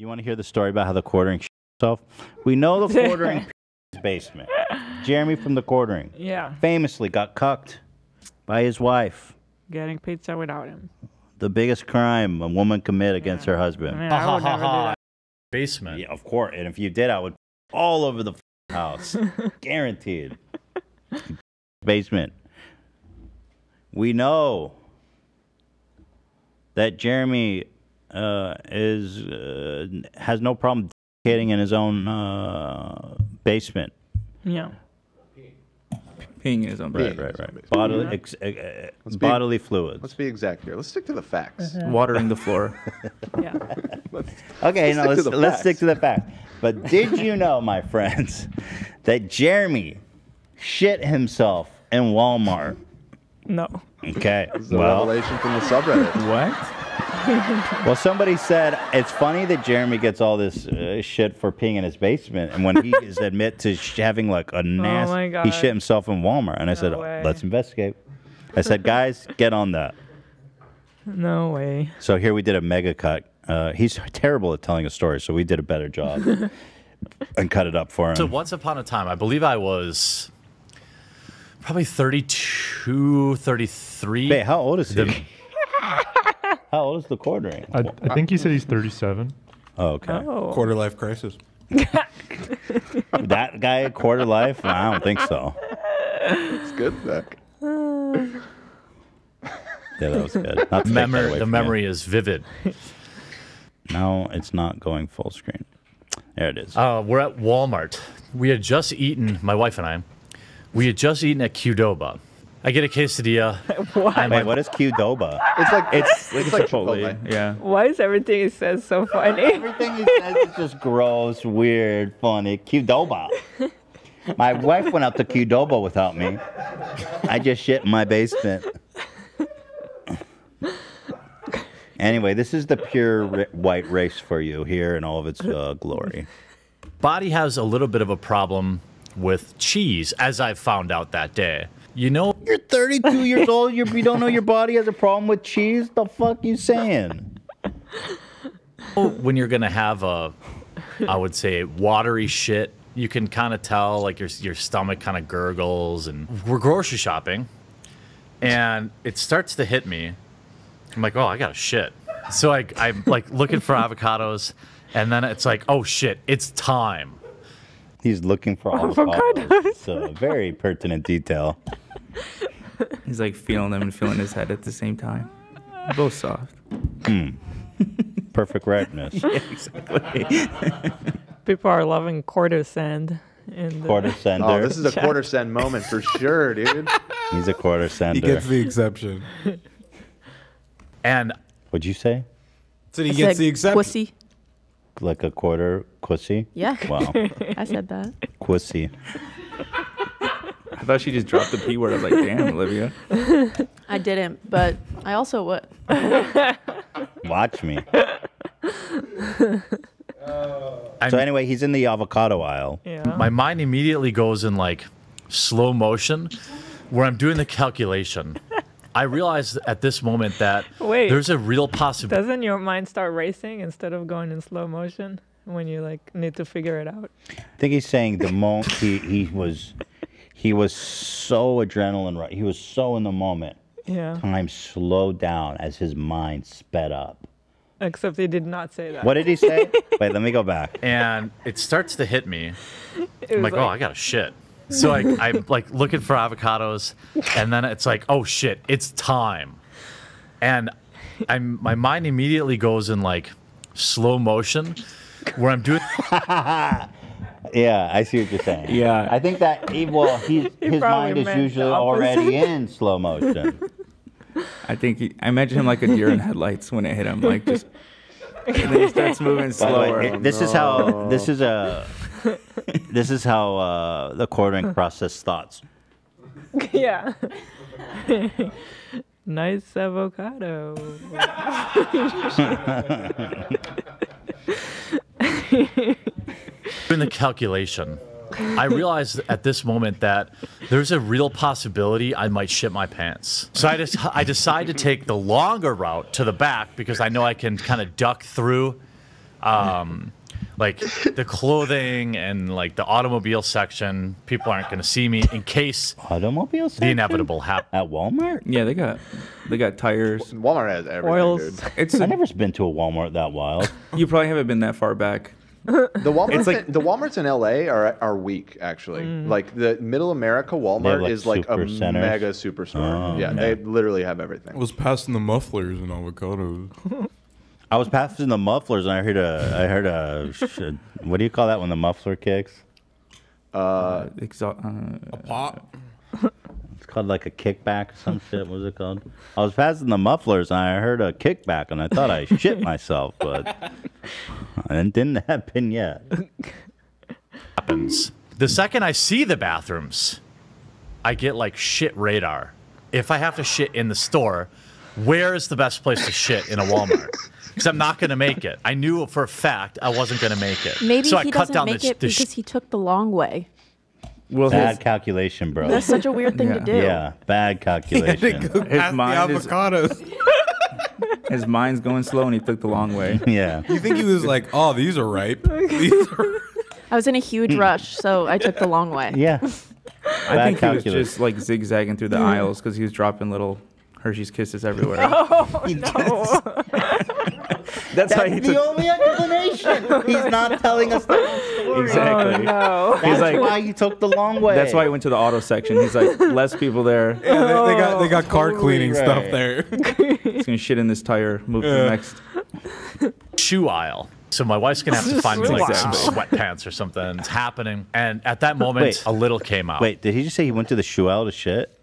You want to hear the story about how the Quartering shit himself? We know the Quartering basement. Jeremy from the Quartering. Yeah. Famously got cucked by his wife. Getting pizza without him. The biggest crime a woman commit against her husband. I mean, I would never do that. Basement. Yeah, of course. And if you did, I would all over the house. Guaranteed. Basement. We know that Jeremy... has no problem dedicating in his own basement. Yeah. Peeing in his own basement. Right. Bodily fluids. Let's be exact here. Let's stick to the facts. Watering the floor. Yeah. Let's stick to the facts. But did you know, my friends, that Jeremy shit himself in Walmart? No. Okay. This is a revelation from the subreddit. What? Well, somebody said it's funny that Jeremy gets all this shit for peeing in his basement, and when he is admit to having like a nasty, he shit himself in Walmart. And I said, let's investigate. I said, guys, get on that. No way. So here we did a mega cut. He's terrible at telling a story, so we did a better job and cut it up for him. So once upon a time, I believe I was probably 32, 33. Wait, how old is he? How old is the Quartering? I think he said he's 37. Oh, okay. Oh. Quarter life crisis. That guy, quarter life? I don't think so. It's good, Zach. Yeah, that was good. The memory is vivid. No, it's not going full screen. There it is. We're at Walmart. We had just eaten, my wife and I, we had just eaten at Qdoba. I get a quesadilla. Wait, what is Qdoba? It's like Chipotle. Yeah. Why is everything he says so funny? Everything he says is just gross, weird, funny. Qdoba. My wife went out to Qdoba without me. I just shit in my basement. Anyway, this is the pure white race for you here in all of its glory. Body has a little bit of a problem with cheese, as I found out that day. You know, you're 32 years old. You don't know your body has a problem with cheese. The fuck you saying? When you're gonna have a, I would say watery shit. You can kind of tell, like your stomach kind of gurgles. And we're grocery shopping, and it starts to hit me. I'm like, oh, I gotta shit. So I'm like looking for avocados, and then it's like, oh shit, it's time. He's looking for avocados. So very pertinent detail. He's like feeling them and feeling his head at the same time. Both soft. Perfect ripeness. Yeah, exactly. People are loving quarter send. Quarter sender. Oh, this is a quarter send moment for sure, dude. He's a quarter sender. He gets the exception. And what'd you say? So he gets the exception. Pussy. Like a quarter quissy? Yeah. Wow. I said that. Quissy. I thought she just dropped the P word. I was like, damn, Olivia. I didn't, but I also would. Watch me. So anyway, he's in the avocado aisle. Yeah. My mind immediately goes in like slow motion where I'm doing the calculation. I realized at this moment that there's a real possibility. Doesn't your mind start racing instead of going in slow motion when you like need to figure it out? I think he's saying the moment he was so adrenaline rush. He was so in the moment. Yeah. Time slowed down as his mind sped up. Except he did not say that. What did he say? Wait, let me go back. And it starts to hit me. I'm like, oh, I gotta shit. So I'm like looking for avocados, and then it's like, oh shit, it's time. And my mind immediately goes in like slow motion where I'm doing. Yeah, I see what you're saying. Yeah. I think that, well, his mind is usually already in slow motion. I think, I imagine him like a deer in headlights when it hit him, like just, and then he starts moving slower. Way, this is how the Quartering process thoughts. Yeah. Nice avocado. In the calculation, I realized at this moment that there's a real possibility I might shit my pants. So I decide to take the longer route to the back because I know I can kind of duck through Like the clothing and like the automobile section. People aren't going to see me in case automobile section? The inevitable happens. At Walmart? Yeah, they got tires. Walmart has everything. Oils. Dude. I've never been to a Walmart that wild. You probably haven't been that far back. The Walmarts in LA are weak, actually. Like the Middle America Walmart is like a centers. Mega super smart. Oh, yeah, no. They literally have everything. I was passing the mufflers and avocados. I was passing the mufflers and I heard a what do you call that when the muffler kicks? A pop. It's called like a kickback or some shit. What was it called? I was passing the mufflers and I heard a kickback and I thought I shit myself, but it didn't happen yet. Happens. The second I see the bathrooms, I get like shit radar. If I have to shit in the store, where is the best place to shit in a Walmart? Because I'm not going to make it. I knew for a fact I wasn't going to make it. Maybe so he doesn't make it because he took the long way. Well, bad calculation, bro. That's such a weird thing to do. Yeah, bad calculation. His mind is avocados. His mind's going slow, and he took the long way. Yeah. You think he was like, "Oh, these are ripe." These are... I was in a huge rush, so I took the long way. Yeah. I think he was just like zigzagging through the aisles because he was dropping little Hershey's Kisses everywhere. Oh, no. That's the only explanation. He's not telling us the whole story. Exactly. Oh, no. That's like, why you took the long way. That's why he went to the auto section. He's like, less people there. Yeah, they got totally car cleaning stuff there. He's gonna shit in this tire. Move to the next shoe aisle. So my wife's gonna have to find me like some sweatpants or something. It's happening. And at that moment, a little came out. Wait, did he just say he went to the shoe aisle to shit?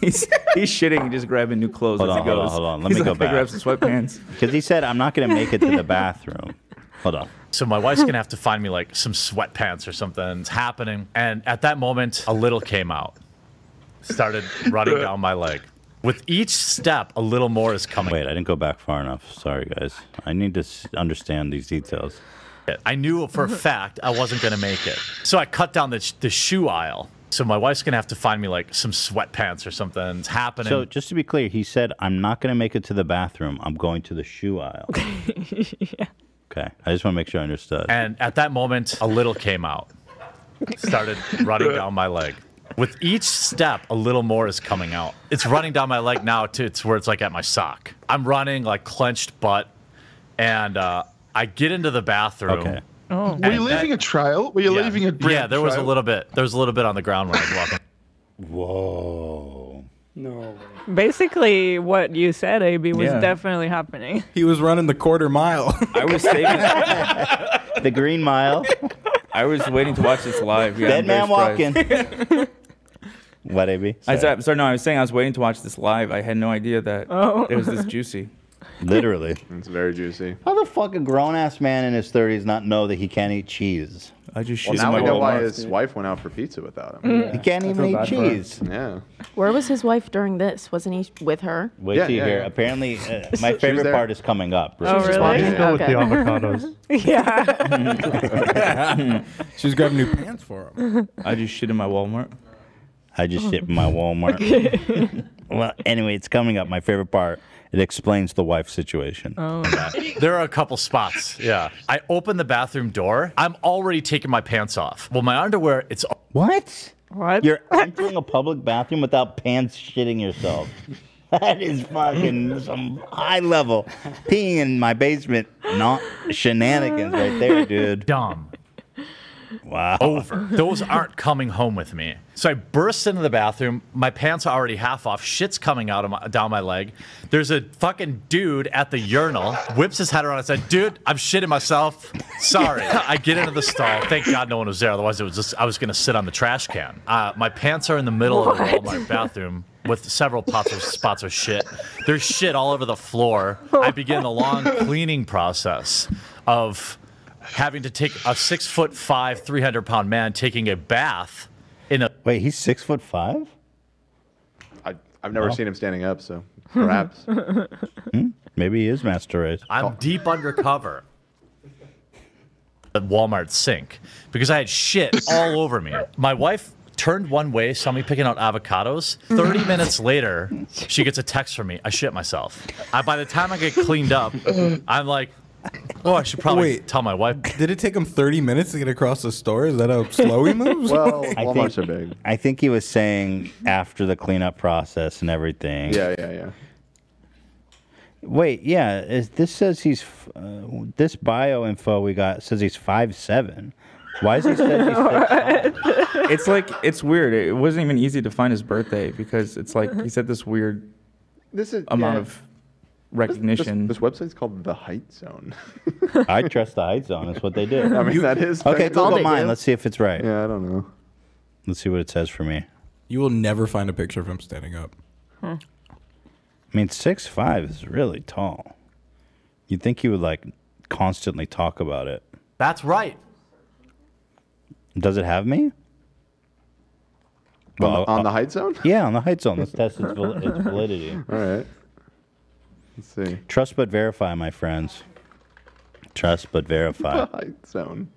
He's shitting, just grabbing new clothes as he goes. Hold on. Let me go back. Grab some sweatpants. Because he said, I'm not going to make it to the bathroom. Hold on. So my wife's going to have to find me like some sweatpants or something. It's happening. And at that moment, a little came out. Started running down my leg. With each step, a little more is coming. Wait, I didn't go back far enough. Sorry, guys. I need to understand these details. I knew for a fact I wasn't going to make it. So I cut down the shoe aisle. So my wife's going to have to find me like some sweatpants or something. It's happening. So just to be clear, he said, I'm not going to make it to the bathroom. I'm going to the shoe aisle. Yeah. Okay. I just want to make sure I understood. And at that moment, a little came out. Started running down my leg. With each step, a little more is coming out. It's running down my leg now to where it's like at my sock. I'm running like clenched butt. And I get into the bathroom. Okay. Oh. Were you leaving a trail? Were you leaving a brand? Yeah, there was a little bit. There was a little bit on the ground when I was walking. Whoa. No. Basically, what you said, AB, was definitely happening. He was running the quarter mile. I was saving the green mile. I was waiting to watch this live. Yeah, dead man walking. What, AB? Sorry, no, I was saying I was waiting to watch this live. I had no idea that it was this juicy. Literally. It's very juicy. How the fuck a grown-ass man in his 30s not know that he can't eat cheese? I just shit my know why his wife went out for pizza without him. Yeah. He can't even eat cheese. Yeah. Where was his wife during this? Wasn't he with her? Wait till you hear. Apparently, my favorite part is coming up. Right? Oh, really? Yeah. Okay. With the avocados. Yeah. She was grabbing new pants for him. I just shit in my Walmart. I just shit in my Walmart. Well, anyway, it's coming up. My favorite part. It explains the wife situation. Oh. There are a couple spots. Yeah. I open the bathroom door. I'm already taking my pants off. Well, my underwear, it's... What? What? You're entering a public bathroom without pants, shitting yourself. That is fucking some high level. Peeing in my basement. Not shenanigans right there, dude. Dumb. Wow. Over. Those aren't coming home with me. So I burst into the bathroom. My pants are already half off. Shit's coming out of down my leg. There's a fucking dude at the urinal, whips his head around and said, dude, I'm shitting myself. Sorry. I get into the stall. Thank God no one was there. Otherwise, it was just I was going to sit on the trash can. My pants are in the middle of the Walmart bathroom with several spots of shit. There's shit all over the floor. I begin the long cleaning process of... having to take a 6'5", 300-pound man taking a bath in a... Wait, he's 6'5"? I've never seen him standing up, so perhaps. Maybe he is Master Race. I'm deep undercover at Walmart sink because I had shit all over me. My wife turned one way, saw me picking out avocados. 30 minutes later, she gets a text from me. I shit myself. By the time I get cleaned up, I'm like... Oh, I should probably tell my wife. Did it take him 30 minutes to get across the store? Is that how slow he moves? Well, Walmart's are big. I think he was saying after the cleanup process and everything. Yeah. Wait, yeah. This says he's this bio info we got says he's 5'7". Why is it that he's 5'5"? It's like, it's weird. It wasn't even easy to find his birthday because it's like he said this weird amount of recognition. This website's called The Height Zone. I trust The Height Zone. That's what they do. I mean, that is. Okay, Google mine. Let's see if it's right. Yeah, I don't know. Let's see what it says for me. You will never find a picture of him standing up. Huh. I mean, 6'5" is really tall. You'd think he would, like, constantly talk about it. That's right. Does it have me? Well, on the height zone? Yeah, on the height zone. Let's test its validity. All right. Let's see. Trust but verify, my friends. Trust but verify. The height zone.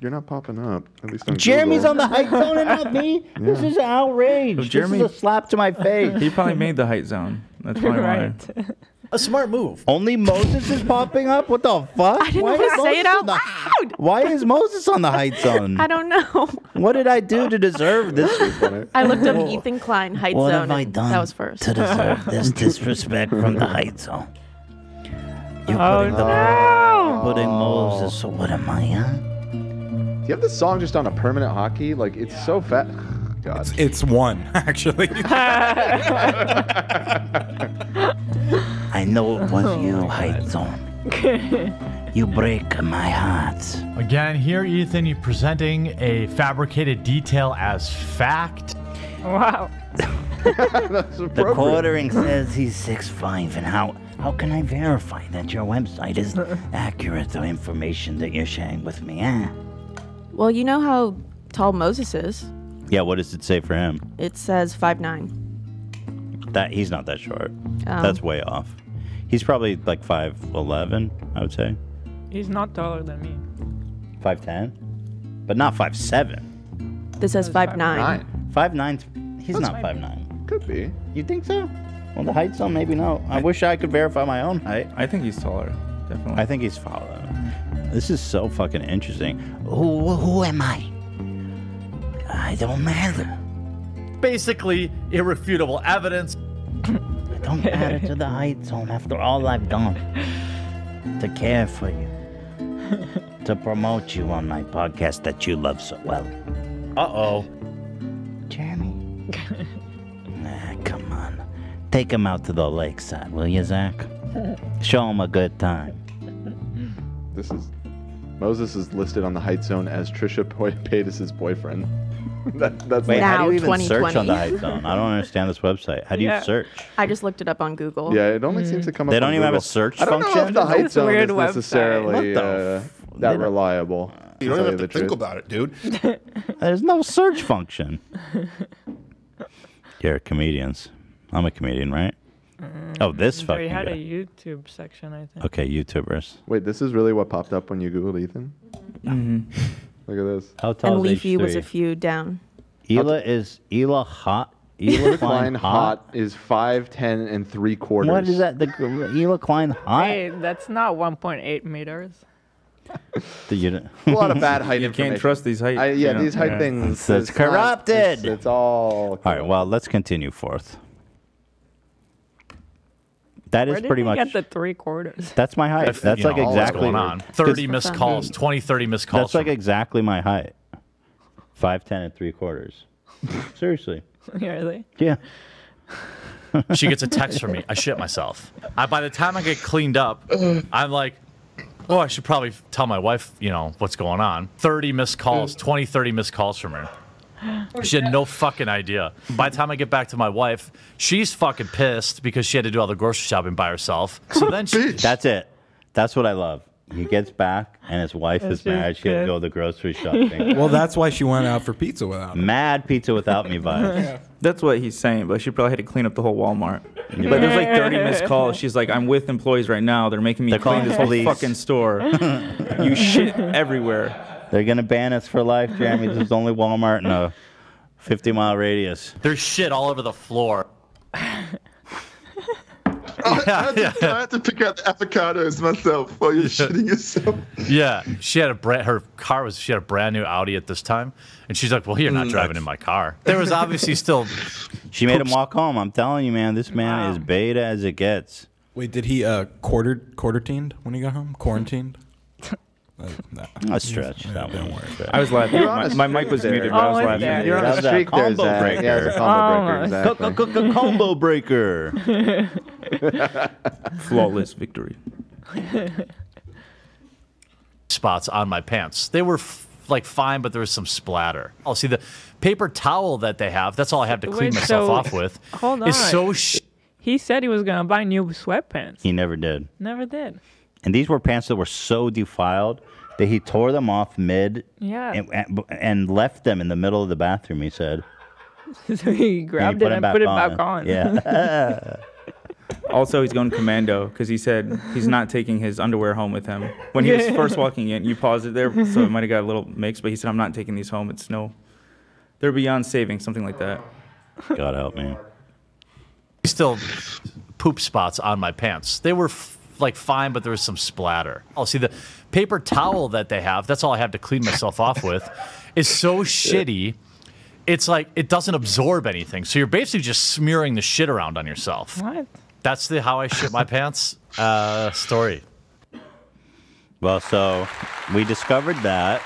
You're not popping up. At least on Jeremy's Google. On the height zone and not me? Yeah. This is outrage. So Jeremy, this is a slap to my face. He probably made the height zone. That's probably right. A smart move. Only Moses is popping up? What the fuck? I didn't want to say it out loud. Why is Moses on the height zone? I don't know. What did I do to deserve this? I looked up Ethan Klein height zone. What have I done? That was first. To deserve this disrespect from the height zone. You're putting Moses. So what am I, huh? Do you have this song just on a permanent hotkey? Like, it's so fat. God. It's one, actually. I know it was you, Height Zone. You break my heart. Again, here, Ethan, you're presenting a fabricated detail as fact. Wow. The Quartering says he's 6'5", and how can I verify that your website is accurate, the information that you're sharing with me? Eh? Well, you know how tall Moses is. Yeah, what does it say for him? It says 5'9". That he's not that short. That's way off. He's probably like 5'11", I would say. He's not taller than me. 5'10", but not 5'7". This says 5'9". 5'9". He's not 5'9". Could be. You think so? Well, the height zone, maybe no. I wish I could verify my own height. I think he's taller. Definitely. I think he's taller. This is so fucking interesting. Who am I? I don't matter. Basically, irrefutable evidence. I don't matter to the height zone after all I've done. To care for you. To promote you on my podcast that you love so well. Uh-oh. Jeremy? Ah, come on. Take him out to the lakeside, will you, Zach? Show him a good time. This is... Moses is listed on the height zone as Trisha Paytas's boyfriend. That's wait, how do you even search on the height zone? I don't understand this website. How do you search? I just looked it up on Google. Yeah, it only seems to come up. They don't even have a search function. I don't know if the height zone is necessarily that reliable. You don't even have to think about it, dude. There's no search function. You're comedians. I'm a comedian, right? Oh, this fucking guy. We had a YouTube section, I think. Okay, YouTubers. Wait, this is really what popped up when you Googled Ethan? Mm-hmm. Look at this. How tall and is Leafy H3? Was a few down. Hila is Hila hot. Hila Klein hot is 5'10 3/4". What is that? The Hila Klein hot? Hey, that's not 1.8 meters. A lot of bad height. You can't trust these height. These height things. It's corrupted. It's all. Corrupt. All right. Well, let's continue forth. That is pretty much. Where did we get the 3/4? That's my height. That's like exactly. 30 missed calls, 20, 30 missed calls. That's like exactly my height. 5'10 3/4". Seriously. Really? Yeah. She gets a text from me. I shit myself. By the time I get cleaned up, I'm like, oh, I should probably tell my wife, you know, what's going on. 30 missed calls, 20, 30 missed calls from her. She had no fucking idea. By the time I get back to my wife, she's fucking pissed because she had to do all the grocery shopping by herself. So then she... That's it. That's what I love. He gets back, and his wife is mad. She had to go to the grocery shopping. Well, that's why she went out for pizza without me. Mad pizza without me vibes. That's what he's saying, but she probably had to clean up the whole Walmart. Yeah. But there's like 30 missed calls. She's like, I'm with employees right now. They're making me clean this whole fucking store. You shit everywhere. They're going to ban us for life, Jeremy. This is only Walmart in a 50-mile radius. There's shit all over the floor. I had to pick out the avocados myself while you're shitting yourself. Yeah, she had a she had a brand new Audi at this time, and she's like, "Well, you're not driving in my car." There was obviously still. She made him walk home. I'm telling you, man, this man is beta as it gets. Wait, did he quarantined when he got home? Quarantined. A stretch. That one. Don't worry. I was laughing. My mic was muted, but I was laughing. You're on a streak there, Zach. Yeah, it's a combo breaker. Combo breaker. Flawless victory. Spots on my pants. They were like fine, but there was some splatter. I'll see the paper towel that they have. That's all I have to clean myself off with. Hold on. It's so. He said he was gonna buy new sweatpants. He never did. Never did. And these were pants that were so defiled that he tore them off mid and left them in the middle of the bathroom, he said. So he grabbed it and put it back on. Yeah. Also, he's going commando because he said he's not taking his underwear home with him. When he was first walking in, you paused it there, so it might have got a little mixed, but he said, I'm not taking these home. It's no, they're beyond saving, something like that. God help me. Still poop spots on my pants. They were... like fine, but there was some splatter. I'll see the paper towel that they have. That's all I have to clean myself off with. It's so shitty. It's like it doesn't absorb anything. So you're basically just smearing the shit around on yourself. What? That's the how I shit my pants story. Well, so we discovered that,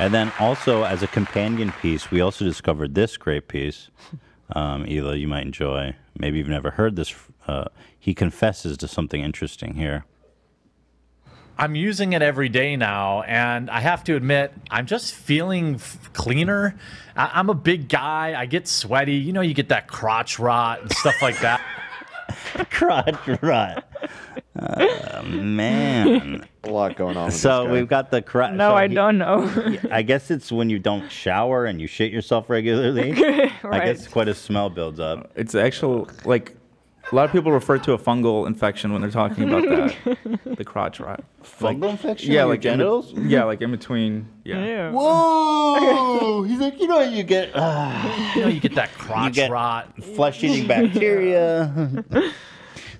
and then also as a companion piece, we also discovered this great piece. Hila, you might enjoy. Maybe you've never heard this. He confesses to something interesting here. I'm using it every day now, and I have to admit, I'm just feeling cleaner. I'm a big guy. I get sweaty. You know, you get that crotch rot and stuff like that. Crotch rot. Man. A lot going on with this guy. We've got the crotch. No, so I don't know. I guess it's when you don't shower and you shit yourself regularly. Right. I guess quite a smell builds up. It's actual, like... a lot of people refer to a fungal infection when they're talking about that, the crotch rot. Fungal infection? Yeah, like genitals? Yeah, like in between. Yeah. Ew. Whoa! He's like, you know, you get, you know, you get that crotch rot, flesh-eating bacteria.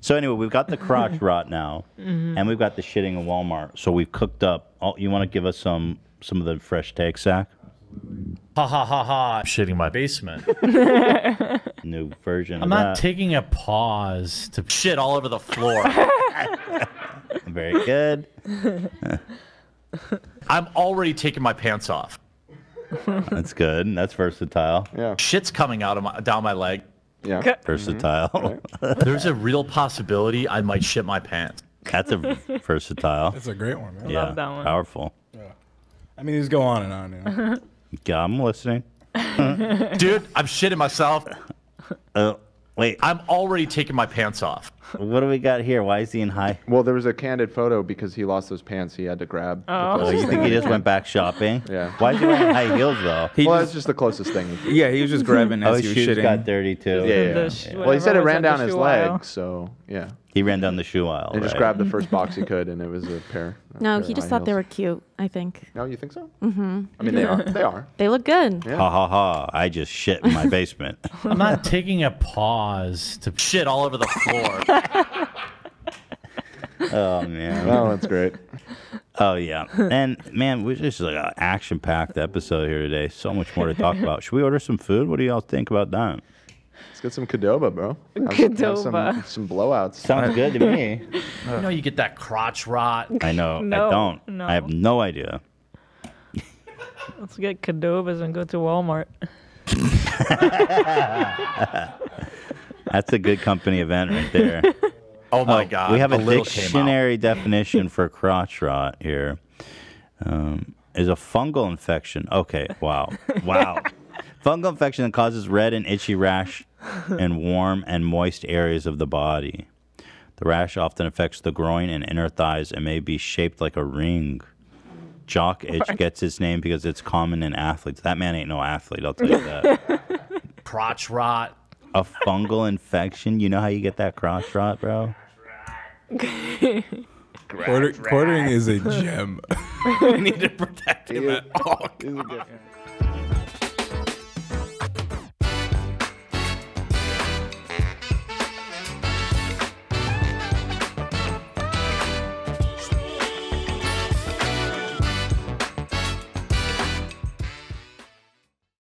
So anyway, we've got the crotch rot now, and we've got the shitting in Walmart. So we've cooked up. Oh, you want to give us some of the fresh takes, Zach? Ha ha ha ha! I'm shitting my basement. New version. I'm not taking a pause to shit all over the floor. Very good. I'm already taking my pants off. That's good. That's versatile. Yeah. Shit's coming out of down my leg. Yeah. Versatile. Right. There's a real possibility I might shit my pants. That's a versatile. That's a great one. Man. Yeah. I love that one. Powerful. Yeah. I mean, just go on and on. You know? Yeah, I'm listening. Dude, I'm shitting myself. Wait. I'm already taking my pants off. What do we got here? Why is he in high? Well, there was a candid photo because he lost those pants he had to grab. Oh, you think he just went back shopping? Yeah. Why is he wearing high heels, though? He well, that's just the closest thing. Yeah, he was just grabbing as he was shitting. His shoes got dirty, too. Yeah. Well, he said it ran down his leg, so, yeah. He ran down the shoe aisle. And just grabbed the first box he could, and it was a pair. No, he just thought they were cute, I think. Oh, you think so? Mm-hmm. I mean, they are. They are. They look good. Yeah. Ha, ha, ha. I just shit in my basement. I'm not taking a pause to shit all over the floor. Oh, man. Oh, that's great. Oh, yeah. And, man, this is like an action-packed episode here today. So much more to talk about. Should we order some food? What do y'all think about that? Let's get some Qdoba, bro. Qdoba. Some blowouts. Sounds good to me. You know you get that crotch rot. I know. No, I don't. No. I have no idea. Let's get Qdobas and go to Walmart. That's a good company event right there. Oh, my God. We have a dictionary definition for crotch rot here. Is a fungal infection. Okay. Wow. Wow. Fungal infection that causes red and itchy rash in warm and moist areas of the body. The rash often affects the groin and inner thighs and may be shaped like a ring. Jock itch gets its name because it's common in athletes. That man ain't no athlete, I'll tell you that. Crotch rot. A fungal infection? You know how you get that crotch rot, bro? Quartering is a gem. We need to protect him at all.